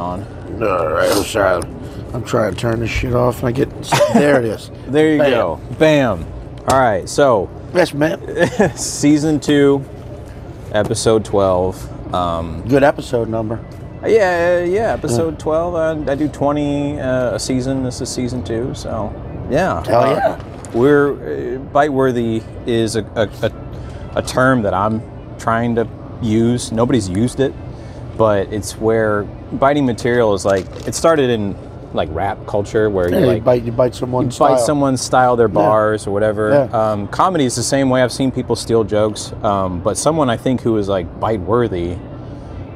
on. All right, I'm trying to turn this shit off, and I get there. It is. There you Bam. Go. Bam. All right, so yes, man. Season 2, episode 12. Good episode number. Yeah, episode 12. I do 20 a season. This is season 2, so yeah. Hell yeah. We're bite-worthy is a term that I'm trying to use. Nobody's used it, but it's where biting material is like it started in like rap culture where you bite someone's style, their bars or whatever. Yeah. Comedy is the same way. I've seen people steal jokes, but someone I think who is like bite-worthy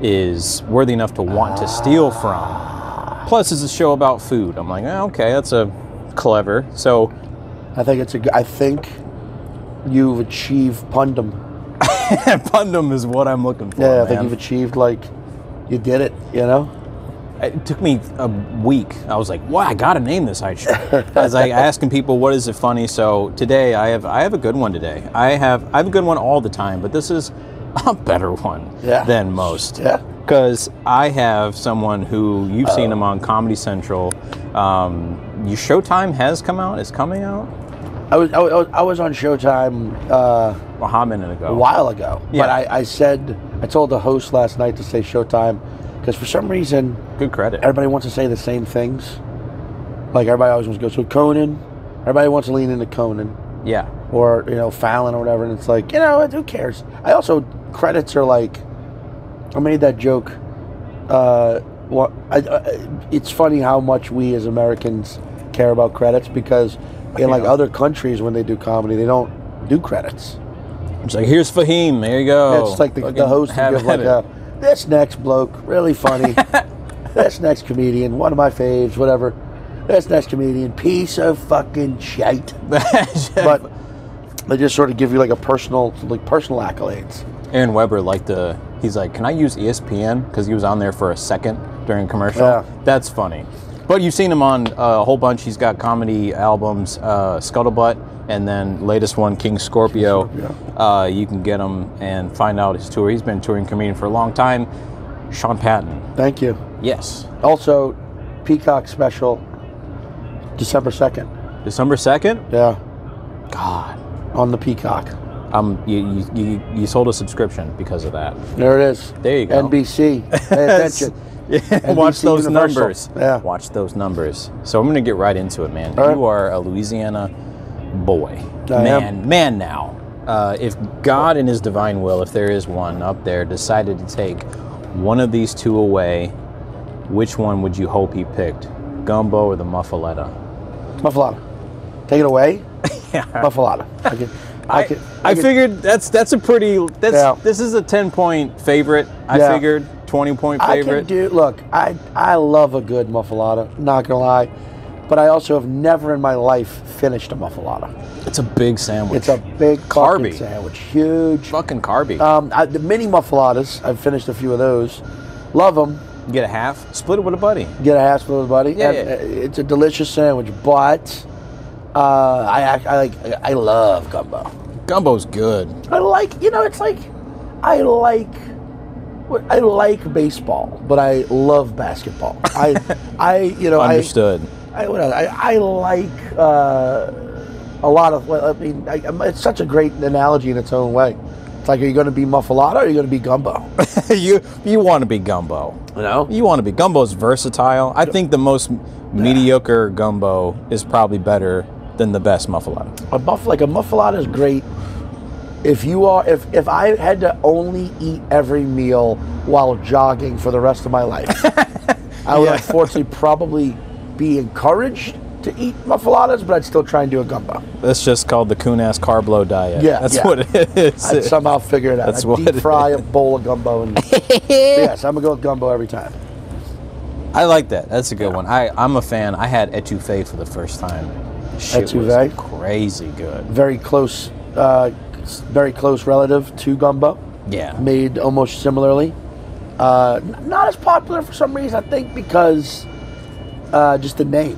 is worthy enough to want to steal from. Plus, it's a show about food. I'm like, oh, okay, that's a clever. So, I think you've achieved pundum. Pundum is what I'm looking for. Yeah, I think you've achieved, like, you did it. You know, it took me a week. I was like, wow, I gotta name this. I was like asking people, what is it funny? So today, I have a good one today. I have a good one all the time, but this is a better one than most. Yeah. Because I have someone who you've seen him on Comedy Central. Your Showtime has come out. It's coming out. I was on Showtime a while ago. Yeah. But I told the host last night to say Showtime because for some reason, good credit. Everybody wants to say the same things. Like everybody always wants to go, so Conan. Everybody wants to lean into Conan. Yeah. Or, you know, Fallon or whatever, and it's like, you know, who cares? I also, credits are like, I made that joke. It's funny how much we as Americans care about credits because in like other countries when they do comedy, they don't do credits. It's like, here's Fahim, there you go. It's like the host gives like this next bloke, really funny. This next comedian, one of my faves, whatever. This next comedian, piece of fucking shite. But they just sort of give you like a personal accolades. Aaron Weber he's like, can I use ESPN? Because he was on there for a second during commercial. Yeah. That's funny. But you've seen him on a whole bunch. He's got comedy albums, Scuttlebutt, and then latest one, King Scorpio. You can get him and find out his tour. He's been touring comedian for a long time. Sean Patton. Thank you. Yes. Also, Peacock special, December 2nd. December 2nd? Yeah. God. On the Peacock. You sold a subscription because of that. There it is. There you go. NBC. Pay attention. NBC Watch those Universal. Numbers. Yeah. Watch those numbers. So I'm going to get right into it, man. Right. You are a Louisiana boy. I am. Now. If God in his divine will, if there is one up there, decided to take one of these two away, which one would you hope he picked? Gumbo or the muffaletta? Muffaletta. Take it away? Yeah. Muffaletta. I figured this is a 10-point favorite. I figured 20-point favorite. I love a good muffaletta, not gonna lie, but I also have never in my life finished a muffaletta. It's a big sandwich. It's a big carby sandwich, huge fucking carby. The mini muffalettas, I've finished a few of those. Love them. Get a half, split it with a buddy. Yeah. It's a delicious sandwich, but. I love gumbo. Gumbo's good. I like baseball, but I love basketball. Understood. It's such a great analogy in its own way. It's like, are you going to be muffalata or are you going to be gumbo? you want to be gumbo. You know? You want to be. Gumbo's versatile. I think the most mediocre gumbo is probably better than the best muffalata. A muffalata is great. If I had to only eat every meal while jogging for the rest of my life, I would unfortunately probably be encouraged to eat muffalatas, but I'd still try and do a gumbo. That's just called the Kunas carb low diet. Yeah, that's what it is. I'd somehow figure it out. I'd deep fry a bowl of gumbo. And yes, I'm gonna go with gumbo every time. I like that. That's a good one. I'm a fan. I had etouffee for the first time. Etouffee, crazy good. Very close relative to gumbo. Yeah, made almost similarly. Not as popular for some reason. I think because just the name.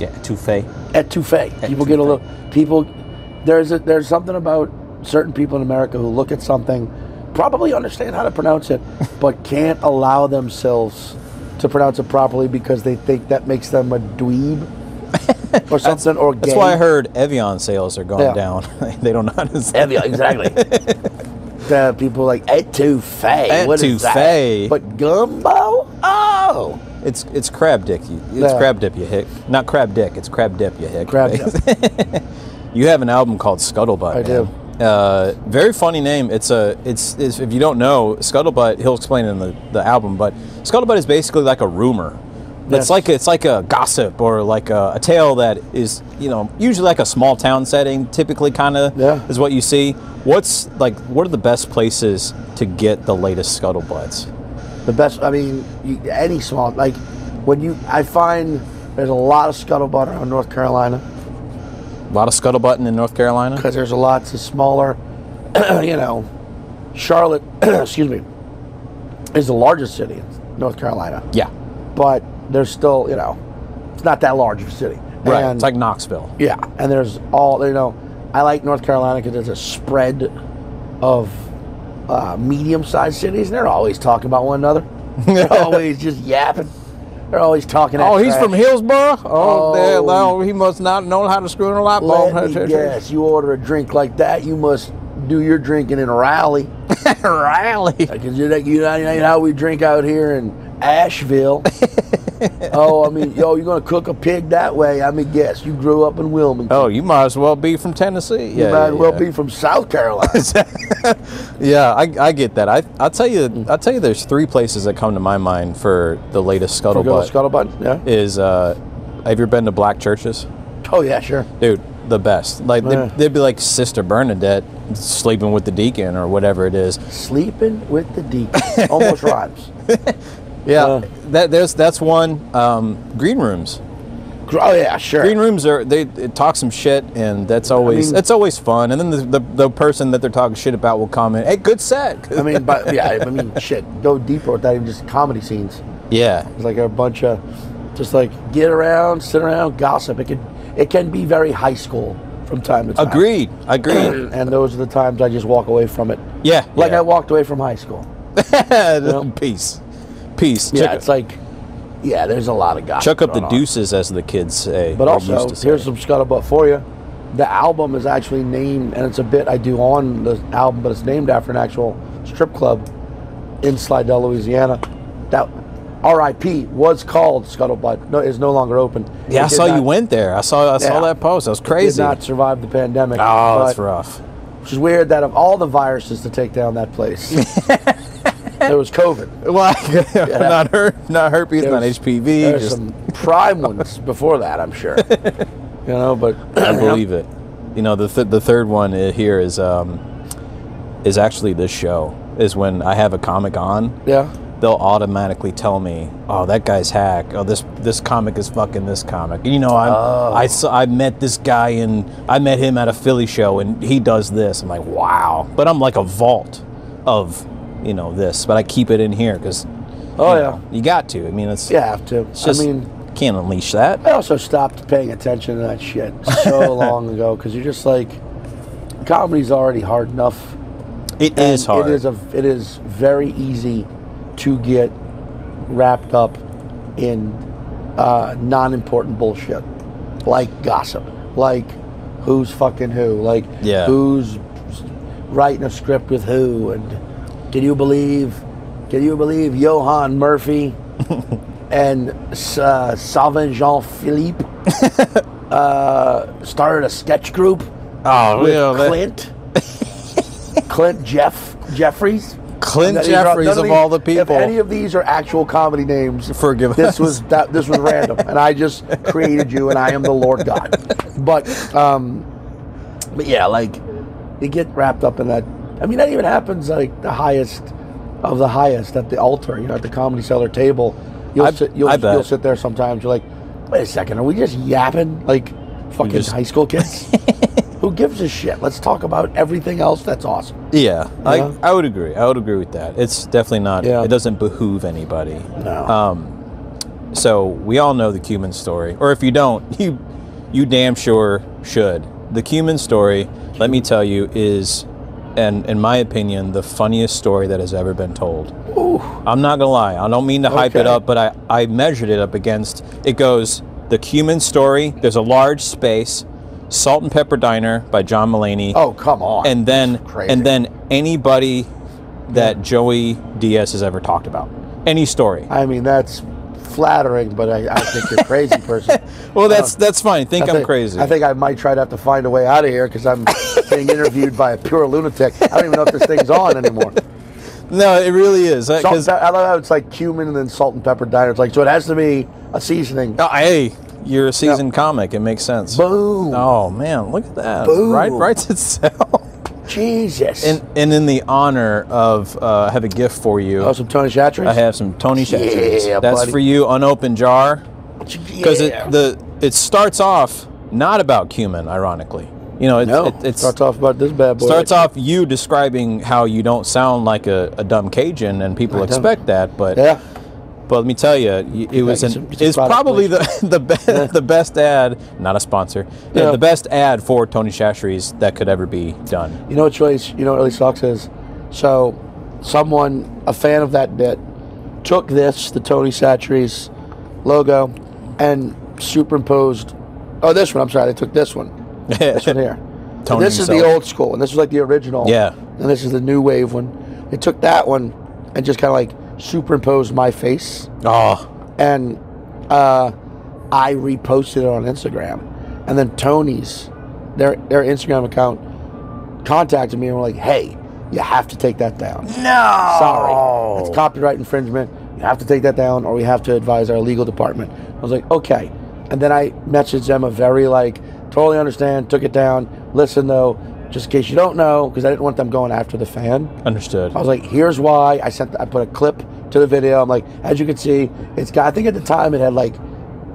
Yeah, etouffee. People get a little. There's something about certain people in America who look at something, probably understand how to pronounce it, but can't allow themselves to pronounce it properly because they think that makes them a dweeb. Or something, or gay. That's why I heard Evian sales are going down. They don't know how to say Evian, exactly. People like etouffee. Etouffee. But gumbo? Oh! It's crab dip. It's crab dip, you hick. Not crab dick, it's crab dip, you hick. Crab dip. You have an album called Scuttlebutt. I do. Very funny name. It's if you don't know, Scuttlebutt, he'll explain it in the album, but Scuttlebutt is basically like a rumor. Yes. It's like a gossip or like a tale that is, you know, usually like a small town setting, typically kind of is what you see. What are the best places to get the latest scuttlebutts? The best, I mean, any small, like I find there's a lot of scuttlebutt around North Carolina. A lot of scuttlebutting in North Carolina? Because there's a lot of smaller, you know, Charlotte, excuse me, is the largest city in North Carolina. Yeah. But there's still, you know, it's not that large of a city. Right, and it's like Knoxville. Yeah, and there's all, you know, I like North Carolina because there's a spread of medium-sized cities, and they're always talking about one another. They're always just yapping. They're always talking. Oh, he's from Hillsborough? Oh, he must not know how to screw in a light bulb. Yes, you order a drink like that, you must do your drinking in Raleigh. Raleigh? Because you know how we drink out here in Asheville. Oh, I mean, yo, you're going to cook a pig that way? I mean, yes, you grew up in Wilmington. Oh, you might as well be from Tennessee. You might as well be from South Carolina. Yeah, I get that. I'll tell you there's three places that come to my mind for the latest scuttlebutt. Have you ever been to black churches? Oh, yeah, sure. Dude, the best. Like, they'd be like Sister Bernadette sleeping with the deacon or whatever it is. Sleeping with the deacon. Almost rhymes. Yeah, that's one. Green rooms. Oh yeah, sure. Green rooms they talk some shit, and that's always fun. And then the person that they're talking shit about will comment, "Hey, good set." I mean, shit. Go deeper with that. Even just comedy scenes. Yeah, it's like a bunch of just like get around, sit around, gossip. It can be very high school from time to time. Agreed. And those are the times I just walk away from it. Yeah, I walked away from high school. You know? Peace. Yeah, it's like, yeah, there's a lot of guys. Chuck up the deuces, as the kids say. But also, here's some scuttlebutt for you. The album is actually named, and it's a bit I do on the album, but it's named after an actual strip club in Slidell, Louisiana. That R.I.P. was called Scuttlebutt. No, it's no longer open. Yeah, I saw you went there. I saw that post. That was crazy. It did not survive the pandemic. Oh, that's rough. Which is weird that of all the viruses to take down that place. There was COVID. Well, not herpes, not HPV. There's some prime ones before that, I'm sure. You know, but I believe it. You know, the third one here is actually this show. Is when I have a comic on. Yeah. They'll automatically tell me, "Oh, that guy's hack. Oh, this comic is fucking this comic." You know, I met this guy and I met him at a Philly show and he does this. I'm like, wow. But I'm like a vault of, you know, this, but I keep it in here because you got to. I mean, can't unleash that. I also stopped paying attention to that shit so long ago because you're just like, comedy's already hard enough. It is hard. It is very easy to get wrapped up in non-important bullshit, like gossip, like who's fucking who, like who's writing a script with who, and Can you believe Johann Murphy and Salvin Jean-Philippe started a sketch group with Clint Jeffries? Clint Jeffries of all the people. If any of these are actual comedy names, forgive us. This was random, and I just created you, and I am the Lord God. But yeah, like you get wrapped up in that. I mean, that even happens like the highest of the highest at the altar, you know, at the Comedy Cellar table. You'll sit there sometimes. You're like, wait a second, are we just yapping like fucking high school kids? Who gives a shit? Let's talk about everything else that's awesome. Yeah, I would agree. I would agree with that. It's definitely not. Yeah. It doesn't behoove anybody. No. So we all know the Cuban story, or if you don't, you damn sure should. The Cuban story, let me tell you, is and in my opinion, the funniest story that has ever been told. Ooh. I'm not gonna lie, I don't mean to hype it up, but I measured it up against, it goes, the Cumin story, there's a large space, Salt and Pepper Diner by John Mulaney. Oh, come on. And then, anybody that Joey Diaz has ever talked about. Any story. I mean, that's flattering, but I think you're a crazy person. Well, that's fine. I'm crazy. I think I might try to have to find a way out of here because I'm being interviewed by a pure lunatic. I don't even know if this thing's on anymore. No, it really is. I love how it's like Cumin and then Salt and Pepper Diner. It's like, so it has to be a seasoning. Oh, hey, you're a seasoned comic. It makes sense. Boom. Oh, man, look at that. Boom. Right, writes itself. Jesus. And in the honor of, I have a gift for you. Oh, some Tony Chacheres? I have some Tony Chacheres. Yeah, that's buddy. For you, unopened jar. Because it starts off not about cumin, ironically. You know, it starts off about this bad boy. Starts off you describing how you don't sound like a dumb Cajun, and people expect that, but let me tell you, it was it's probably the best ad, not a sponsor, the best ad for Tony Chachere's that could ever be done. You know what really sucks is, so someone, a fan of that bit, took the Tony Chachere's logo, and superimposed, they took this one. This one here. Tony this himself. Is the old school, and this was like the original. Yeah. And this is the new wave one. They took that one and just kind of like superimposed my face. Oh. And I reposted it on Instagram. And then Tony's, their Instagram account, contacted me and were like, hey, you have to take that down. No. Sorry. It's copyright infringement. You have to take that down or we have to advise our legal department. I was like, okay. And then I messaged them a very like, totally understand, took it down. Listen, though, just in case you don't know, because I didn't want them going after the fan. Understood. I was like, here's why. I put a clip to the video. I'm like, as you can see, it's got, I think at the time it had like,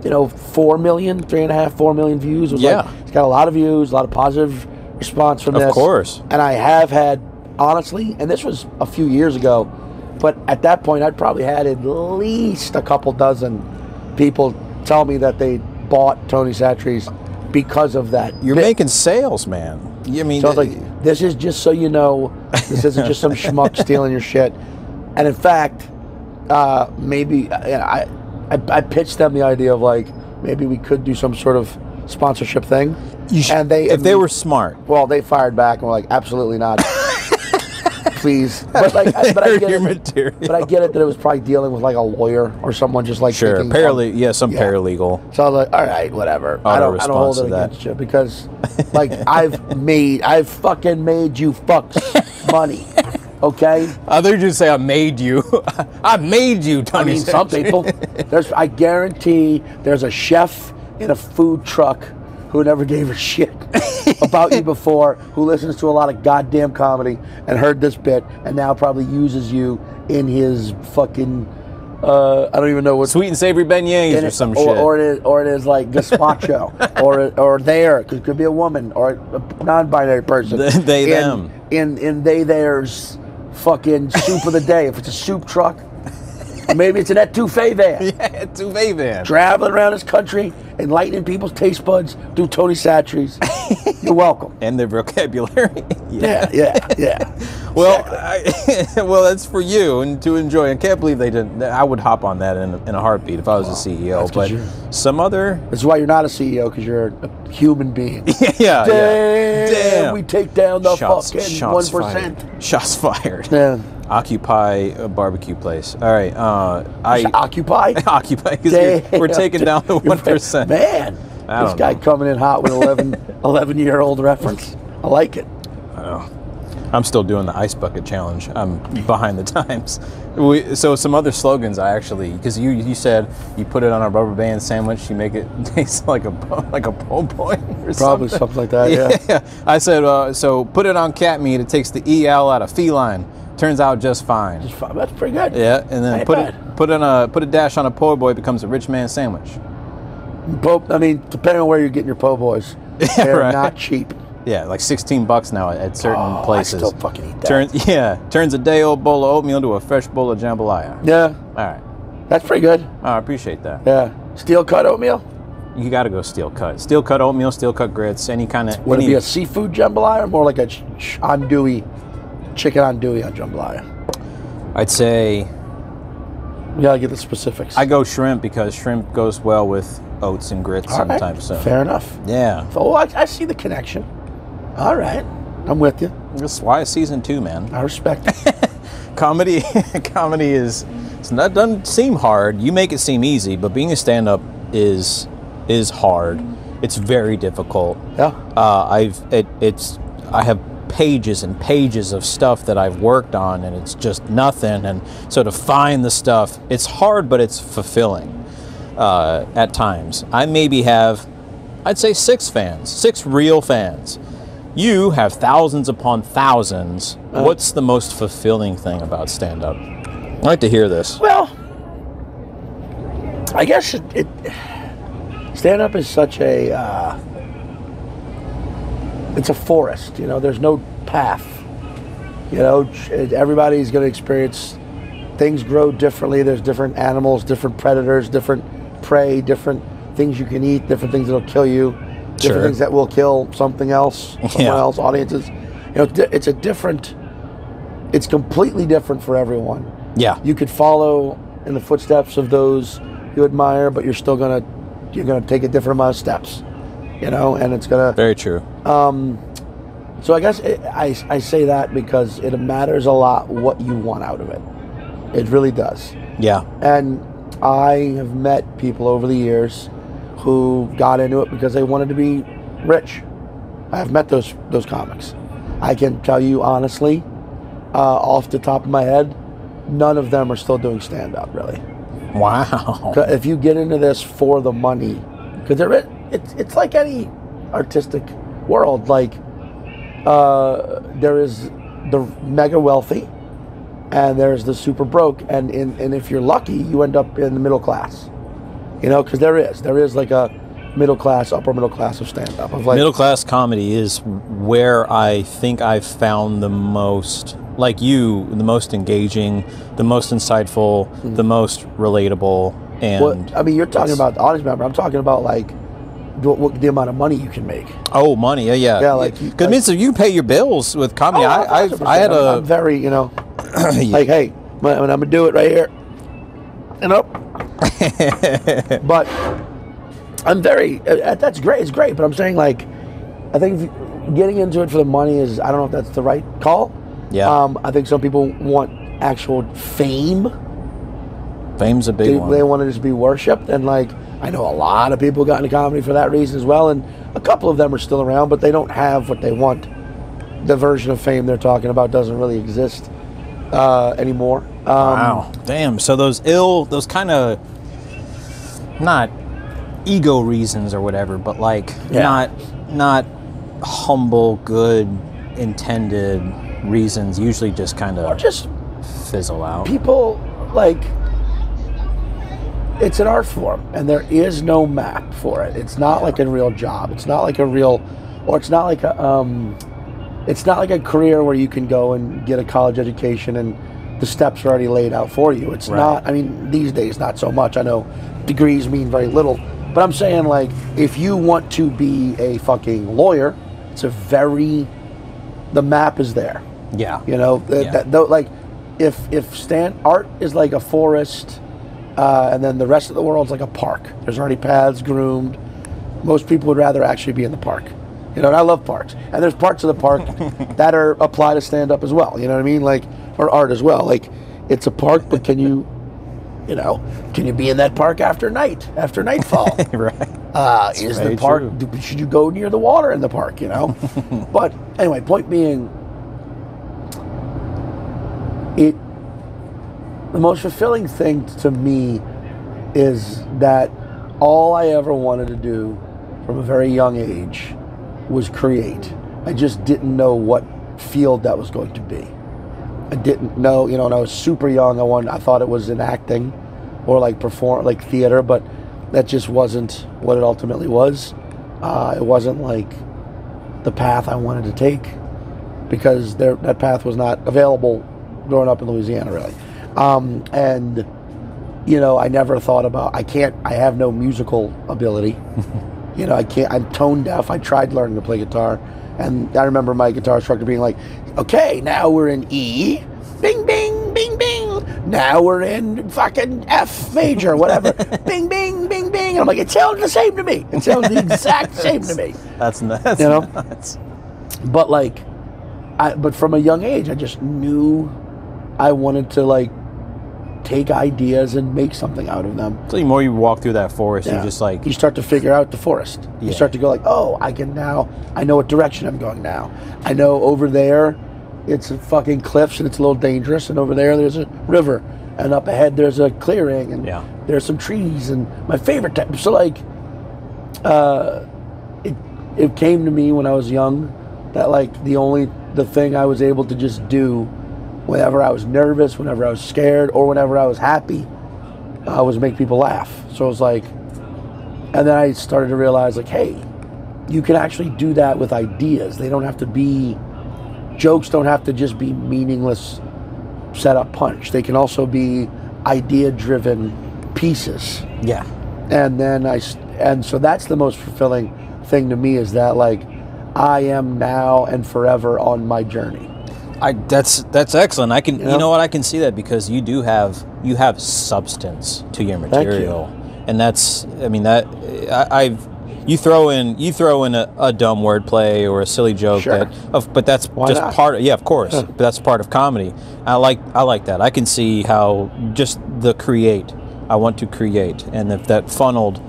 4 million views. It was like, it's got a lot of views, a lot of positive response from this. Of course. And I have had, honestly, and this was a few years ago, but at that point, I'd probably had at least a couple dozen people tell me that they bought Tony Chachere's because of that. You're making sales, man. I mean, so I was like, this is just so you know, this isn't just some schmuck stealing your shit. And in fact, I pitched them the idea of like, maybe we could do some sort of sponsorship thing. And they were smart. Well, they fired back and were like, absolutely not. Please. But like, I get it that it was probably dealing with like a lawyer or someone just like some paralegal. So I was like, all right, whatever. I don't hold it against you because like I've fucking made you fucks money. Okay? Others just say I made you. I made you, Tony. I mean, some people. I guarantee there's a chef in a food truck who never gave a shit about you before, who listens to a lot of goddamn comedy and heard this bit and now probably uses you in his fucking, I don't even know what. Sweet and savory beignets or some shit. Or it is like gazpacho, or there, it could be a woman or a non-binary person. Them. In there's fucking soup of the day. If it's a soup truck, maybe it's an etouffee van. Yeah, etouffee van. Traveling around this country, enlightening people's taste buds through Tony Chachere's. You're welcome. And their vocabulary. Yeah. Well, exactly. That's for you and to enjoy. I can't believe they didn't. I would hop on that in a heartbeat if I was a CEO. But some other. That's why you're not a CEO, because you're a human being. Yeah. Damn. We take down the shots 1%. Fired. Shots fired. Yeah. Occupy a barbecue place. All right. Occupy. Because we're taking down the 1%. Man, this guy coming in hot with 11-year-old reference. I like it. I know. I'm still doing the ice bucket challenge. I'm behind the times. So some other slogans I actually, because you said you put it on a rubber band sandwich, you make it taste like a po' boy or probably something like that. Yeah. I said so. Put it on cat meat. It takes the EL out of feline. Turns out just fine. Just fine. That's pretty good. Yeah, and then put a dash on a po' boy, becomes a rich man sandwich. I mean, depending on where you're getting your po' boys, they're not cheap. Yeah, like $16 now at certain places. I still fucking eat that. Turns a day-old bowl of oatmeal into a fresh bowl of jambalaya. Yeah. All right. That's pretty good. I appreciate that. Yeah. Steel cut oatmeal. You got to go steel cut. Steel cut oatmeal, steel cut grits, any kind of. Would it be a seafood jambalaya or more like a andouille? chicken andouille on jambalaya? I'd say... You gotta get the specifics. I go shrimp because shrimp goes well with oats and grits sometimes. Right. So. Fair enough. Yeah. So, oh, I see the connection. All right. I'm with you. That's why it's season 2, man. I respect it. Comedy is... It's not, doesn't seem hard. You make it seem easy, but being a stand-up is hard. It's very difficult. Yeah. I have pages and pages of stuff that I've worked on, and it's just nothing. And so to find the stuff, it's hard, but it's fulfilling at times. I maybe have, I'd say 6 fans, 6 real fans. You have thousands upon thousands. What's the most fulfilling thing about stand-up? I'd like to hear this. Well, I guess stand-up is such a, it's a forest, you know, there's no path. You know, everybody's going to experience, things grow differently. There's different animals, different predators, different prey, different things you can eat, different things that'll kill you, different things that will kill something else, someone else, audiences. You know, it's a different, it's completely different for everyone. Yeah, you could follow in the footsteps of those you admire, but you're still gonna take a different amount of steps, you know, and it's gonna very true. So I guess I say that because it matters a lot what you want out of it. It really does. Yeah. And I have met people over the years who got into it because they wanted to be rich. I've met those comics. I can tell you honestly, off the top of my head, none of them are still doing stand-up, really. Wow. If you get into this for the money, because it's like any artistic world. Like, there is the mega wealthy, and there's the super broke. And, and if you're lucky, you end up in the middle class. You know, because there is like a middle class, upper middle class of stand-up. Like, middle class comedy is where I think I've found the most... Like you, the most engaging, the most insightful, the most relatable, and well, I mean, you're talking about the audience member. I'm talking about like the amount of money you can make. Oh, money! Yeah, yeah. Yeah, like because like, so you pay your bills with comedy. Oh, I had a I'm very, you know, like hey, I'm gonna do it right here, and up. But I'm very. That's great. It's great. But I'm saying like, I think getting into it for the money is. I don't know if that's the right call. Yeah, I think some people want actual fame. Fame's a big one. They want to just be worshipped, and like I know a lot of people got into comedy for that reason as well, and a couple of them are still around, but they don't have what they want. The version of fame they're talking about doesn't really exist anymore. Wow, damn! So those kind of not ego reasons or whatever, but like not humble, good, intended. Reasons usually just kind of just fizzle out. People like it's an art form, and there is no map for it. It's not like a real job. It's not like a real, or it's not like a, it's not like a career where you can go and get a college education and the steps are already laid out for you. It's not. I mean, these days not so much. I know degrees mean very little, but I'm saying like if you want to be a fucking lawyer, it's a very the map is there. Yeah, you know, like if art is like a forest, and then the rest of the world's like a park. There's already paths groomed. Most people would rather actually be in the park. You know, and I love parks. And there's parts of the park that are apply to stand up as well. You know what I mean? Like or art as well. Like it's a park, but can you, you know, can you be in that park after night, after nightfall? Right. Is the park? Should you go near the water in the park? You know. But anyway, point being. The most fulfilling thing to me is that all I ever wanted to do from a very young age was create. I just didn't know what field that was going to be. I didn't know, you know, when I was super young, I thought it was in acting or like like theater, but that just wasn't what it ultimately was. It wasn't like the path I wanted to take because that path was not available growing up in Louisiana, really. And, you know, I never thought about, I have no musical ability. You know, I'm tone deaf. I tried learning to play guitar. And I remember my guitar instructor being like, okay, now we're in E, bing, bing, bing, bing. Now we're in fucking F major, whatever. Bing, bing, bing, bing. And I'm like, it sounds the same to me. It sounds the exact same to me. That's nuts. You know? Nuts. But like, but from a young age, I just knew I wanted to like take ideas and make something out of them. So the more you walk through that forest, yeah, you just like... You start to figure out the forest. Yeah. You start to go like, oh, I can now, I know what direction I'm going now. I know over there, it's fucking cliffs and it's a little dangerous, and over there, there's a river, and up ahead, there's a clearing, and yeah, there's some trees, and my favorite type. So like, it came to me when I was young that like the thing I was able to just do whenever I was nervous, whenever I was scared, or whenever I was happy, was make people laugh. So it was like, and then I started to realize like, hey, you can actually do that with ideas. They don't have to be, jokes don't have to just be meaningless setup punch. They can also be idea-driven pieces. Yeah. And then so that's the most fulfilling thing to me, is that like, I am now and forever on my journey. That's excellent. I can, you know what, I can see that, because you do have, you have substance to your material. Thank you. And that's, I mean, that you throw in a dumb wordplay or a silly joke, sure, but that's part of, yeah, of course, huh, that's part of comedy. I like that. I can see how just I want to create, and if that funneled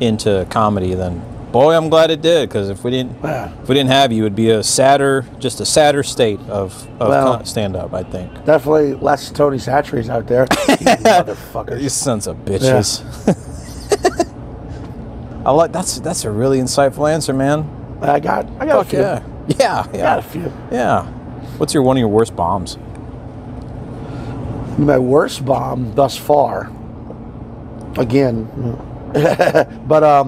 into comedy, then boy, I'm glad it did, because if we didn't have you, it'd be a sadder state of stand up, I think. Definitely less Tony Chacheres out there. You motherfuckers. You sons of bitches. Yeah. I like that's a really insightful answer, man. I got a few. Yeah. Yeah. Got a few. Yeah. What's one of your worst bombs? My worst bomb thus far. Again. But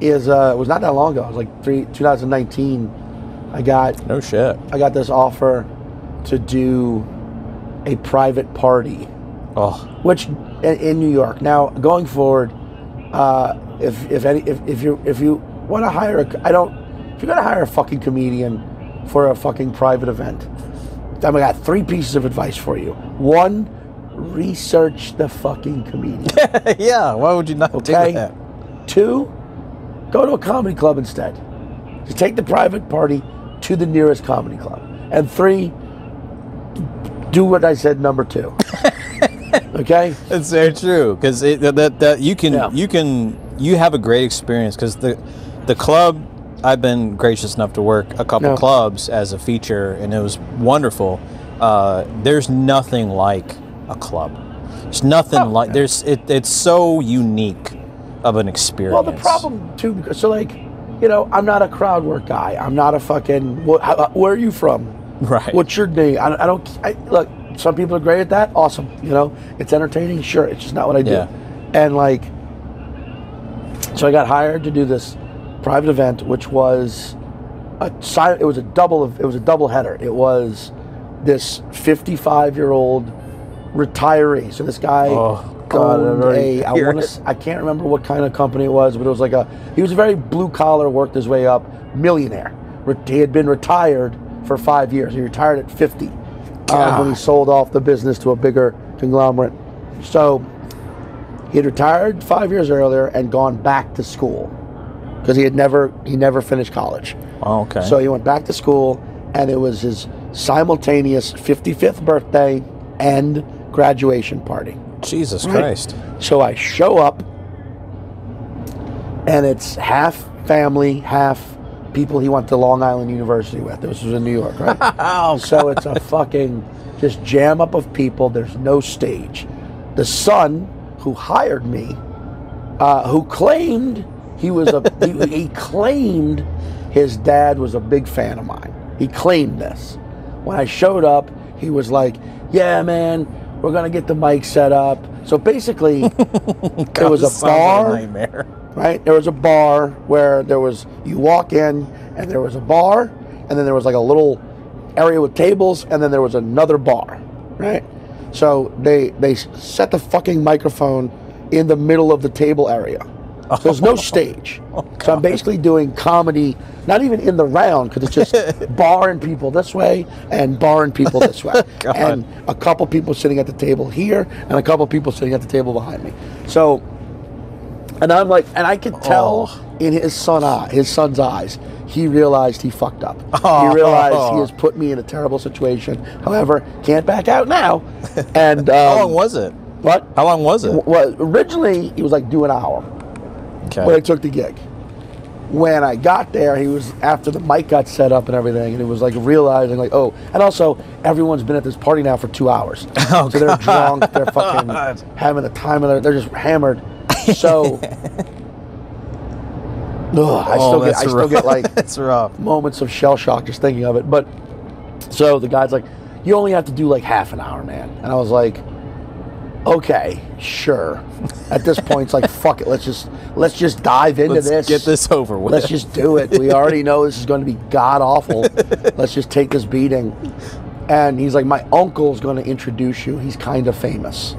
it was not that long ago. It was like 2019. I got this offer to do a private party, which in New York. Now going forward, if you're gonna hire a fucking comedian for a fucking private event, I mean, I got 3 pieces of advice for you. 1, research the fucking comedian. Yeah, why would you not do that? 2. Go to a comedy club instead. Just take the private party to the nearest comedy club. And 3, do what I said. Number 2. Okay, that's very true, because that you have a great experience, because the club, I've been gracious enough to work a couple clubs as a feature, and it was wonderful. There's nothing like a club. There's nothing like it's so unique of an experience. Well, the problem too, so like, you know, I'm not a crowd work guy. I'm not a fucking, where are you from? Right. What's your name? I don't, look, some people are great at that. Awesome. You know, it's entertaining. Sure. It's just not what I do. Yeah. And like, so I got hired to do this private event, which was a double header. It was this 55-year-old retiree. So this guy, I can't remember what kind of company it was, but it was like he was a very blue collar, worked his way up, millionaire. He had been retired for 5 years. He retired at 50 when he sold off the business to a bigger conglomerate. So he had retired 5 years earlier and gone back to school, because he never finished college. Oh, okay. So he went back to school, and it was his simultaneous 55th birthday and graduation party. Jesus Christ. Right. So I show up, and it's half family, half people he went to Long Island University with. This was in New York, right? So it's a fucking just jam up of people. There's no stage. The son who hired me, who claimed he claimed his dad was a big fan of mine. He claimed this. When I showed up, he was like, yeah, man, we're going to get the mic set up. So basically, there was a bar, right? There was a bar where you walk in, and there was a bar, and then there was like a little area with tables, and then there was another bar, right? So they set the fucking microphone in the middle of the table area. So there's no stage. So I'm basically doing comedy, not even in the round, because it's just barring people this way and barring people this way. And a couple people sitting at the table here and a couple people sitting at the table behind me. So, and I'm like, and I could tell in his son's eyes, he realized he fucked up. He realized he has put me in a terrible situation. However, can't back out now. And how long was it? What? How long was it? Well, originally, it was like do an hour. Okay. When I took the gig. When I got there, he was, after the mic got set up and everything, and it was like realizing, like, oh, and also everyone's been at this party now for 2 hours. Oh, so they're drunk, they're fucking having the time of their, they're just hammered. So, I still get like that's rough. Moments of shell shock just thinking of it. But so the guy's like, you only have to do like half an hour, man. And I was like, okay, sure. At this point, it's like, fuck it. Let's just dive into this. Get this over with. Let's just do it. We already know this is going to be god awful. Let's just take this beating. And he's like, my uncle's going to introduce you. He's kind of famous.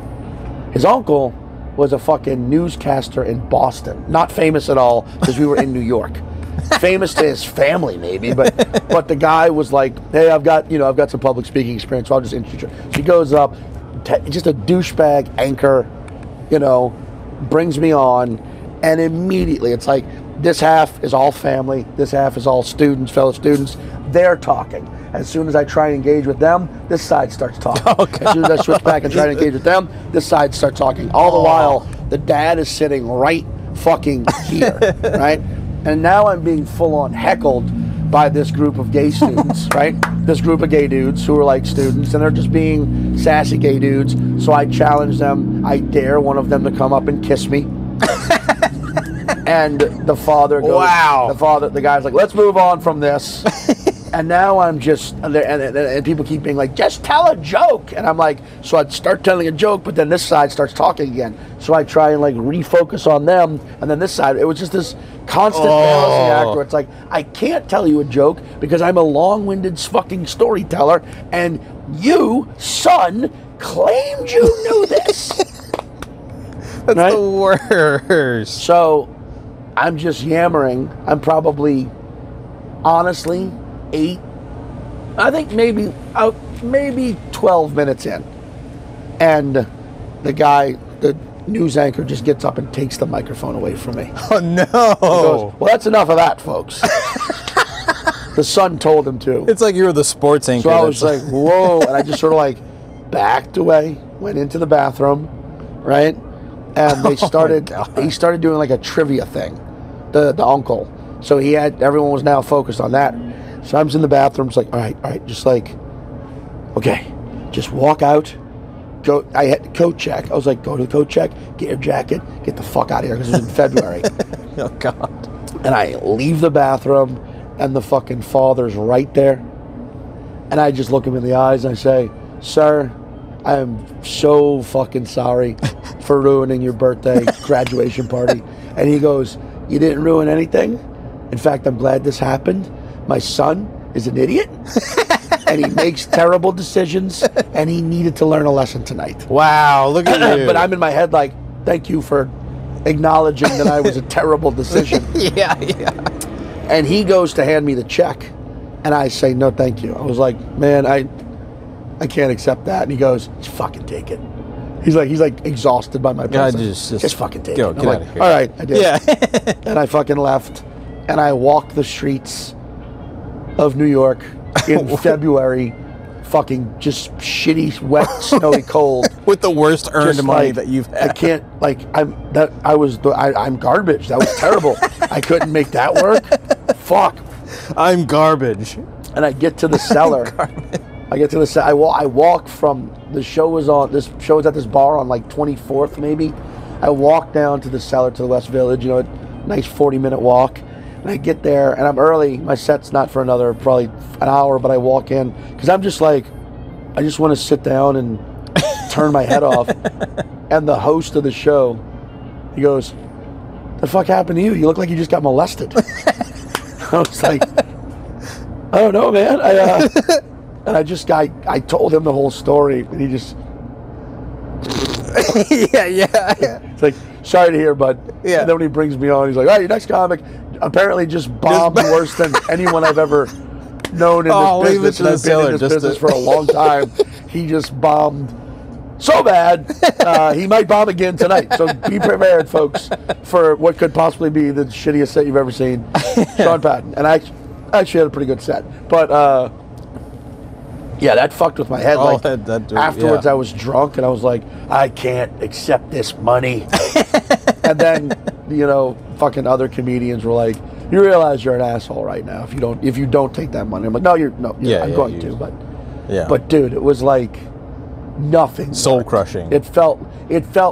His uncle was a fucking newscaster in Boston. Not famous at all because we were in New York. Famous to his family maybe, but the guy was like, hey, I've got some public speaking experience, so I'll just introduce you. So he goes up. Just a douchebag anchor, you know, brings me on, and immediately it's like this half is all family, this half is all students, fellow students. They're talking. As soon as I try and engage with them, this side starts talking. Oh, as soon as I switch back and try to engage with them, this side starts talking. All the while, the dad is sitting right fucking here, right? And now I'm being full-on heckled by this group of gay students, right? This group of gay dudes who are like students, and they're just being sassy gay dudes. So I challenge them. I dare one of them to come up and kiss me. And the father goes, wow. The guy's like, let's move on from this. And now I'm just, and people keep being like, just tell a joke. And I'm like, so I'd start telling a joke, but then this side starts talking again. So I try and like refocus on them. And then this side, it was just this constant balancing act where it's like, I can't tell you a joke because I'm a long-winded fucking storyteller. And you, son, claimed you knew this. That's right? The worst. So I'm just yammering. I'm probably, honestly, maybe 12 minutes in, and the guy, the news anchor, just gets up and takes the microphone away from me. Oh no. He goes, well, that's enough of that, folks. The son told him to. It's like you were the sports anchor. So I was like, whoa. And I just sort of like backed away, went into the bathroom, right? And they started, he started doing like a trivia thing, the uncle. So he had, everyone was now focused on that. So I'm in the bathroom, it's like, all right, just like, okay, just walk out, go, I had to coat check. I was like, go to the coat check, get your jacket, get the fuck out of here, because it was in February. Oh, God. And I leave the bathroom, and the fucking father's right there. And I just look him in the eyes, and I say, sir, I am so fucking sorry for ruining your birthday graduation party. And he goes, you didn't ruin anything. In fact, I'm glad this happened. My son is an idiot, and he makes terrible decisions, and he needed to learn a lesson tonight. Wow, look at you. But I'm in my head like, thank you for acknowledging that I was a terrible decision. Yeah. And he goes to hand me the check, and I say, no, thank you. I was like, man, I can't accept that. And he goes, just fucking take it. He's like exhausted by my presence. Just fucking take it. I'm like, all right, I did. Yeah. And I fucking left, and I walked the streets of New York in February, fucking just shitty, wet, snowy, cold. With the worst earned money that you've had. I can't, like, I'm garbage. That was terrible. I couldn't make that work. Fuck. I'm garbage. And I get to the cellar. I walk from, this show was at this bar on like 24th maybe. I walk down to the cellar to the West Village, you know, a nice 40-minute walk. And I get there, and I'm early. My set's not for another, probably an hour, but I walk in. Because I'm just like, I just want to sit down and turn my head off. And the host of the show, he goes, the fuck happened to you? You look like you just got molested. I was like, I don't know, man. I told him the whole story, and he just. Yeah. It's like, sorry to hear, but yeah. And then when he brings me on, he's like, all right, your next comic apparently just bombed worse than anyone I've ever known in this business. And I've been in this business for a long time. He just bombed so bad. He might bomb again tonight. So be prepared, folks, for what could possibly be the shittiest set you've ever seen. Sean Patton. And I actually had a pretty good set. But, yeah, that fucked with my head. Like, afterwards, I was drunk, and I was like, I can't accept this money. And then, you know, fucking other comedians were like, you realize you're an asshole right now if you don't take that money. I'm like, no, I'm going to, but dude, it was like nothing. Soul crushing. It felt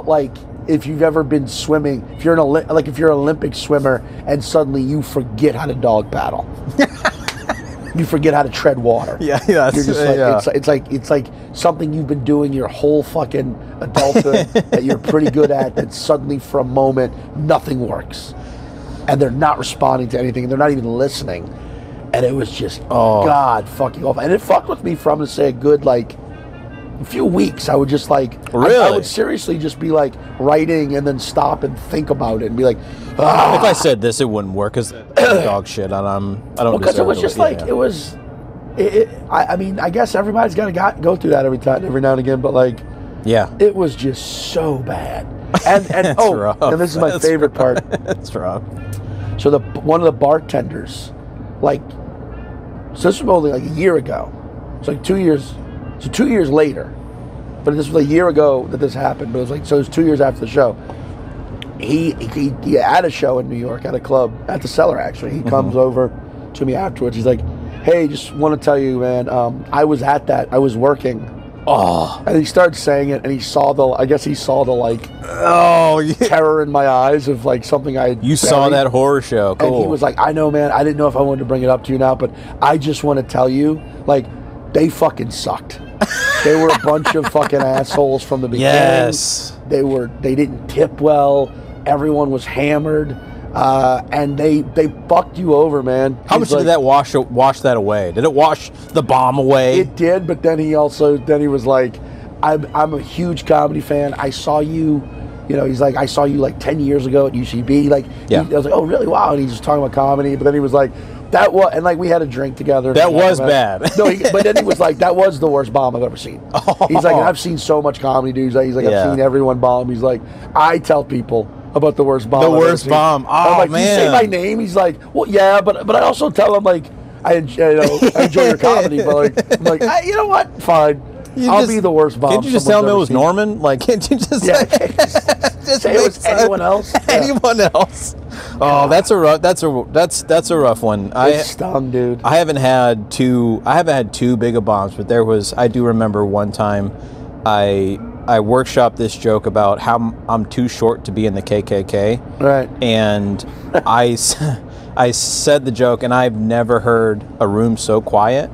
like if you've ever been swimming, if you're an Olympic swimmer and suddenly you forget how to dog paddle. You forget how to tread water. Yeah. You're just like, yeah. It's like something you've been doing your whole fucking adulthood that you're pretty good at, that suddenly for a moment nothing works, and they're not responding to anything, and they're not even listening, and it was just god fucking awful. And it fucked with me for, I'm gonna say, a good a few weeks. I would just I would seriously just be like writing and then stop and think about it and be like, if I said this, it wouldn't work because dog shit, and I don't. Because it was just it was. I mean, I guess everybody's gotta go through that every now and again, but it was just so bad. And rough. And this is my favorite part. That's rough. So one of the bartenders, so this was only a year ago. It's 2 years. So 2 years later, but this was a year ago that this happened. But it was it was 2 years after the show. He had a show in New York at a club, at the Cellar actually. He comes over to me afterwards. He's like, "Hey, just want to tell you, man. I was working." Oh, and he started saying it, and he saw the terror in my eyes of something I had you buried. Saw that horror show. Cool. And he was like, "I know, man. I didn't know if I wanted to bring it up to you now, but I just want to tell you, they fucking sucked." They were a bunch of fucking assholes from the beginning. Yes. They didn't tip well. Everyone was hammered. And they fucked you over, man. How much did that wash that away? Did it wash the bomb away? It did, but then he was like, I'm a huge comedy fan. I saw you, he's like, I saw you 10 years ago at UCB. I was like, oh, really? Wow. And he's just talking about comedy. But then he was like, that was, and we had a drink together. That was bad. No, but then he was like, that was the worst bomb I've ever seen. Oh. He's like, I've seen so much comedy, dude. He's like, I've seen everyone bomb. He's like, I tell people about the worst bomb. The worst bomb. Oh, I'm like, man. You say my name? He's like, well, yeah, but I also tell him I enjoy your comedy, but you know what? Fine. I'll be the worst bomb. Can't you just tell me it was Norman? Can't you just just say it was anyone else? Anyone else? Oh, that's a rough one. It's stung, dude. I haven't had too big of bombs, but I do remember one time I workshopped this joke about how I'm too short to be in the KKK. Right. And I said the joke, and I've never heard a room so quiet.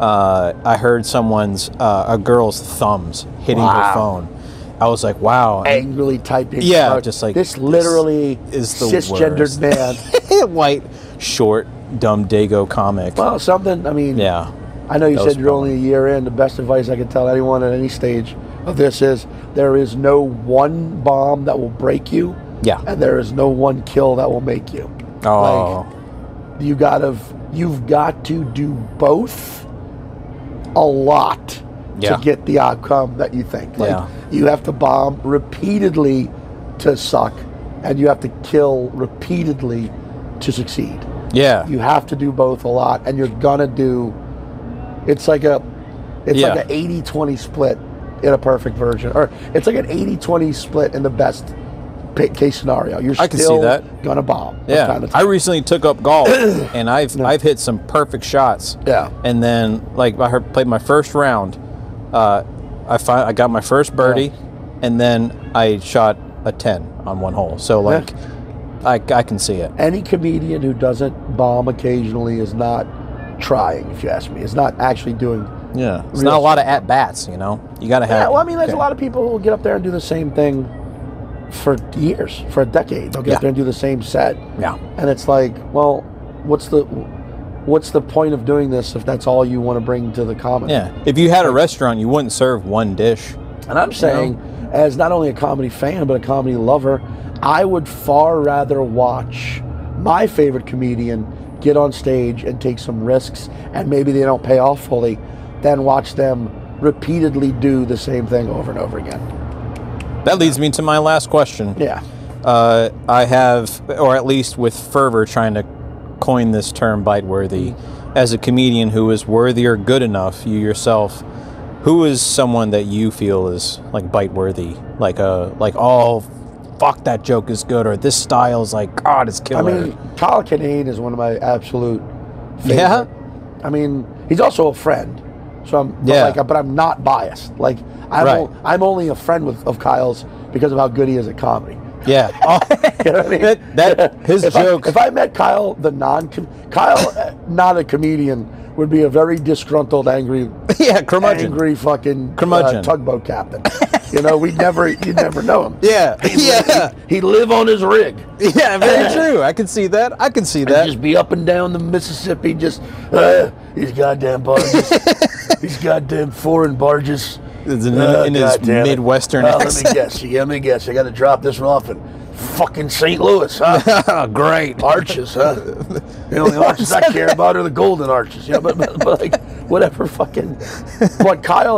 I heard someone's a girl's thumbs hitting her phone. I was like, wow. Angrily typing. Yeah, this literally is the cisgendered man. White, short, dumb Dago comic. Well, something, I mean, yeah. I know you said you're only a year in. The best advice I could tell anyone at any stage of this is there is no one bomb that will break you. Yeah. And there is no one kill that will make you. Oh. You've got to do both a lot. Yeah. To get the outcome that you think. You have to bomb repeatedly to suck, and you have to kill repeatedly to succeed. Yeah. You have to do both a lot, and you're gonna do, it's like an 80-20 split in a perfect version. Or it's like an 80-20 split in the best case scenario. You're still gonna bomb. Yeah. I recently took up golf, and I've hit some perfect shots. Yeah. And then I played my first round. I got my first birdie, and then I shot a 10 on one hole. So I can see it. Any comedian who doesn't bomb occasionally is not trying, if you ask me. It's not actually doing. Yeah, it's not a lot of at bats. You got to have. Yeah, well, I mean, there's a lot of people who will get up there and do the same thing for years, for a decade. They'll get up there and do the same set. Yeah, and it's well, what's the point of doing this if that's all you want to bring to the comedy? Yeah. If you had a restaurant, you wouldn't serve one dish. And I'm saying, as not only a comedy fan, but a comedy lover, I would far rather watch my favorite comedian get on stage and take some risks, and maybe they don't pay off fully, than watch them repeatedly do the same thing over and over again. That leads me to my last question. Yeah. I have, or at least with fervor, trying to coin this term bite-worthy. As a comedian who is worthy or good enough, you yourself, who is someone that you feel is like bite-worthy? Like oh, fuck, that joke is good, or this style's like, God, it's killer. I mean, Kyle Kinane is one of my absolute favorite. Yeah? I mean, he's also a friend. So I'm, but I'm not biased. Like, I'm only a friend of Kyle's because of how good he is at comedy. Yeah. Oh. You know what I mean? His jokes. If I met Kyle, Kyle, not a comedian, would be a very disgruntled, angry, curmudgeon. Angry fucking curmudgeon. Tugboat captain. You know, you'd never know him. Yeah. He'd live on his rig. Yeah, very true. I can see that. I can see that. He'd just be up and down the Mississippi, just, these goddamn barges. These goddamn foreign barges. In his Midwestern accent. Let me guess. I got to drop this one off in fucking St. Louis, huh? Great. Arches, huh? You know, the arches I care about are the golden arches. Yeah, but like, whatever fucking... But I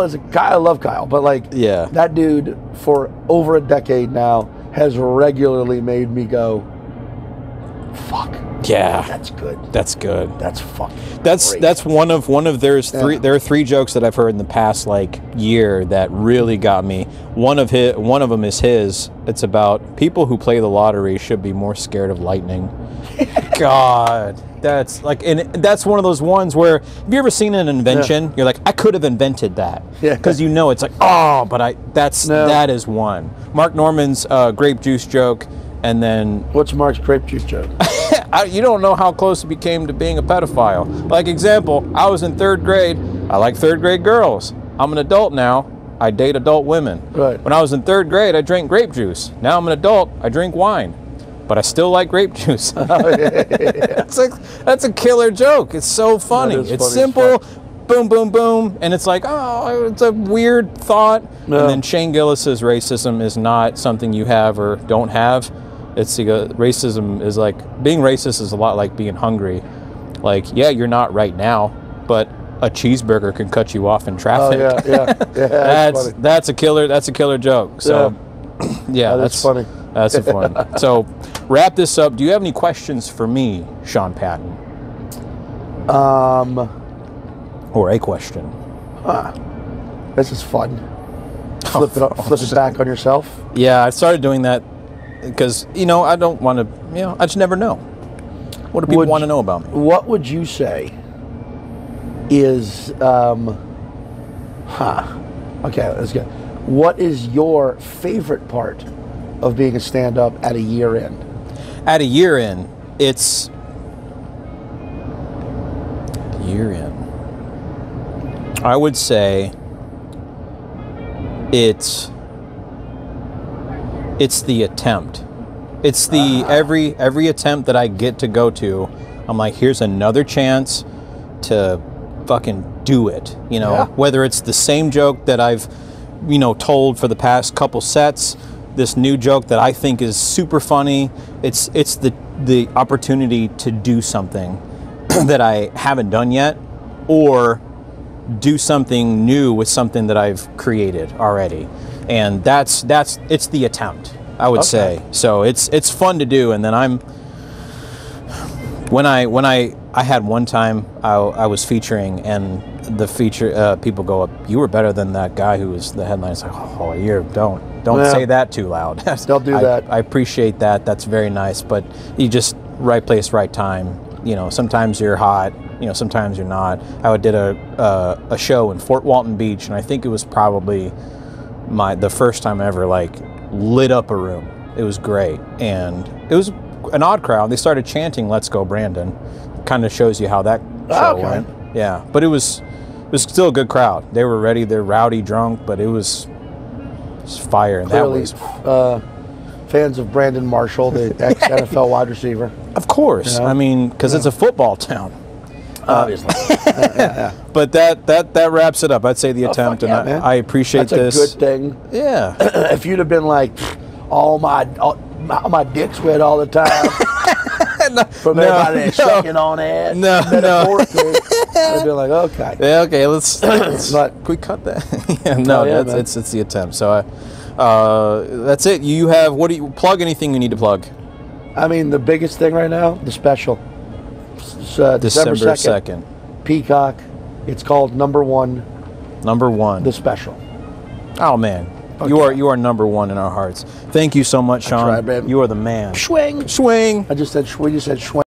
love Kyle, but like, that dude, for over a decade now, has regularly made me go, fuck. Yeah, that's good. That's good. That's fucking. That's one of there's three. Yeah. There are three jokes that I've heard in the past like year that really got me. One of them is his. It's about people who play the lottery should be more scared of lightning. God, that's like, and that's one of those ones where, have you ever seen an invention? Yeah. You're like, I could have invented that. Yeah. Because you know it's like, oh, but that is one. Mark Norman's grape juice joke, and then what's Mark's grape juice joke? You don't know how close it became to being a pedophile. Like, example, I was in third grade. I like third grade girls. I'm an adult now. I date adult women. Right. When I was in third grade, I drank grape juice. Now I'm an adult. I drink wine. But I still like grape juice. That's a killer joke. It's so funny. It's simple. Boom, boom, boom. And it's like, oh, it's a weird thought. No. And then Shane Gillis's racism is not something you have or don't have. Racism is like, being racist is a lot like being hungry. Like, yeah, you're not right now, but a cheeseburger can cut you off in traffic. Oh, yeah. That's a killer joke. So, that's funny. That's a fun. So, wrap this up. Do you have any questions for me, Sean Patton? Or a question. This is fun. Flip it back on yourself. Yeah, I started doing that. Because, you know, I don't want to, you know, I just never know. What do people want to know about me? What would you say is, okay, let's go. What is your favorite part of being a stand-up at a year in? At a year in, it's, year in, I would say it's the attempt. It's the every attempt that I get to go to, I'm like, here's another chance to fucking do it. You know, whether it's the same joke that I've, you know, told for the past couple sets, this new joke that I think is super funny. It's the opportunity to do something that I haven't done yet, or do something new with something that I've created already. And it's the attempt, I would say. So it's fun to do. And then I had one time I was featuring, and the feature people go up, you were better than that guy who was the headline. It's like, oh, you don't say that too loud. Don't do that. I appreciate that. That's very nice. But you just, right place, right time. You know, sometimes you're hot. You know, sometimes you're not. I did a show in Fort Walton Beach, and I think it was probably the first time I ever like lit up a room. It was great, and it was an odd crowd. They started chanting "Let's go Brandon." Kind of shows you how that show went. Yeah, but it was still a good crowd. They were ready. They're rowdy, drunk, but it was fire. And clearly, that was fans of Brandon Marshall, the ex NFL wide receiver. Of course, you know? I mean, because it's a football town. Obviously. But that wraps it up. I'd say the attempt, and I appreciate this. That's a good thing. Yeah. If you'd have been like, all my dick's wet all the time from everybody shaking on it. No, metaphorically. They'd be like, okay. Yeah, okay, let's like, can we cut that? Yeah, no, it's the attempt. So that's it. You have, what do you, plug anything you need to plug? I mean, the biggest thing right now, the special. It's, December 2nd. Peacock. It's called Number One. Number One. The special. Oh, man. Okay. You are number one in our hearts. Thank you so much, Sean. I tried, babe. You are the man. Swing. Swing. I just said, we just said swing.